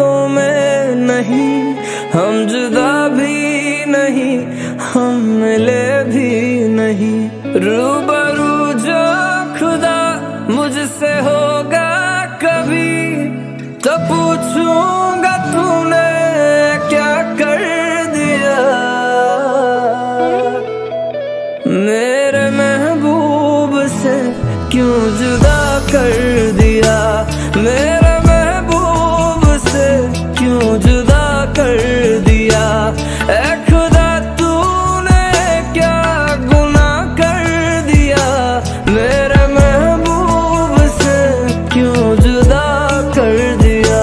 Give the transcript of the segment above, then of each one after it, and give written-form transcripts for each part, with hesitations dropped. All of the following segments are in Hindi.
यादों में नहीं, हम जुदा भी नहीं, हम मिले भी नहीं। रूबरू जो खुदा मुझसे होगा कभी, तो पूछूंगा तूने क्या कर दिया। मेरे महबूब से क्यों जुदा कर दिया, मेरे महबूब से क्यों जुदा कर दिया। ए खुदा तूने क्या गुनाह कर दिया, मेरे महबूब से क्यों जुदा कर दिया।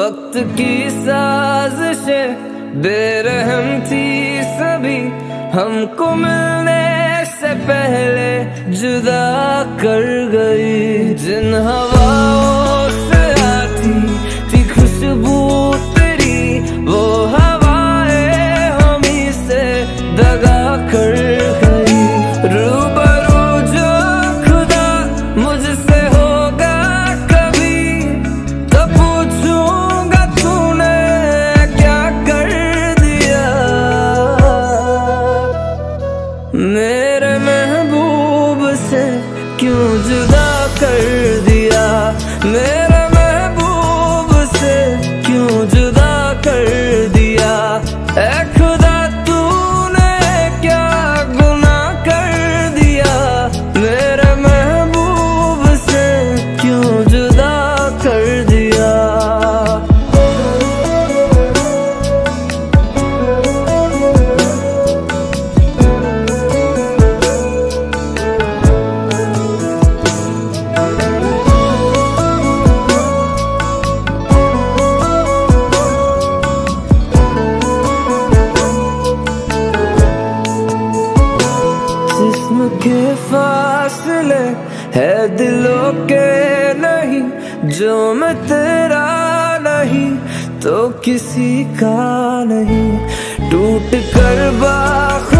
वक्त की साजिशें बेरहम थी सभी, हमको मिलने से पहले जुदा कर गई। जिन हवाओं से आती थी खुशबू तेरी, वो हवाएं हम ही से दगा कर गई। रूबरू जो खुदा मुझसे होगा कभी, तो पूछूं मेरे महबूब से क्यों जुदा कर दिया, मेरे महबूब से क्यों जुदा कर दिया। ए खुदा तूने क्या गुनाह कर दिया, मेरे महबूब से क्यों जुदा कर दिया। के फासले है दिलों के नहीं, जो मैं तेरा नहीं तो किसी का नहीं। टूट कर बाख